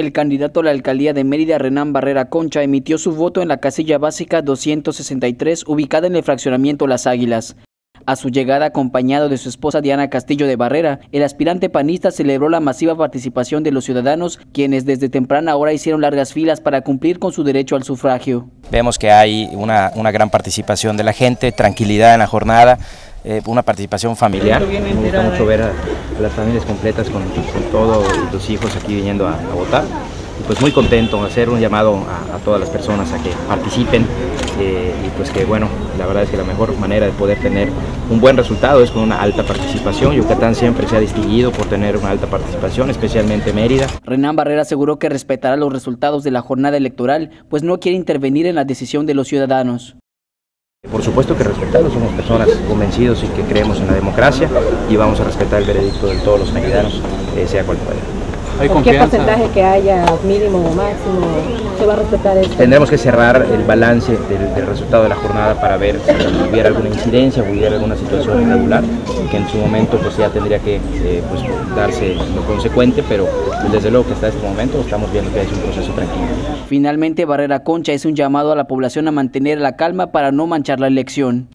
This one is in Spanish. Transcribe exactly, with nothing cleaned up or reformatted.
El candidato a la alcaldía de Mérida, Renán Barrera Concha, emitió su voto en la casilla básica doscientos sesenta y tres, ubicada en el fraccionamiento Las Águilas. A su llegada, acompañado de su esposa Diana Castillo de Barrera, el aspirante panista celebró la masiva participación de los ciudadanos, quienes desde temprana hora hicieron largas filas para cumplir con su derecho al sufragio. Vemos que hay una, una gran participación de la gente, tranquilidad en la jornada, eh, una participación familiar. Me gusta mucho ver a, a las familias completas con, con todos los hijos aquí viniendo a, a votar. Pues muy contento, hacer un llamado a, a todas las personas a que participen eh, y pues que bueno, la verdad es que la mejor manera de poder tener un buen resultado es con una alta participación. Yucatán siempre se ha distinguido por tener una alta participación, especialmente Mérida. Renán Barrera aseguró que respetará los resultados de la jornada electoral, pues no quiere intervenir en la decisión de los ciudadanos. Por supuesto que respetamos, somos personas convencidos y que creemos en la democracia y vamos a respetar el veredicto de todos los meridanos, eh, sea cual fuera. ¿Qué porcentaje que haya, mínimo o máximo, se va a respetar esto? Tendremos que cerrar el balance del, del resultado de la jornada para ver si hubiera alguna incidencia, hubiera alguna situación irregular, que en su momento pues ya tendría que eh, pues, darse lo consecuente, pero desde luego que hasta este momento estamos viendo que es un proceso tranquilo. Finalmente, Barrera Concha hizo un llamado a la población a mantener la calma para no manchar la elección.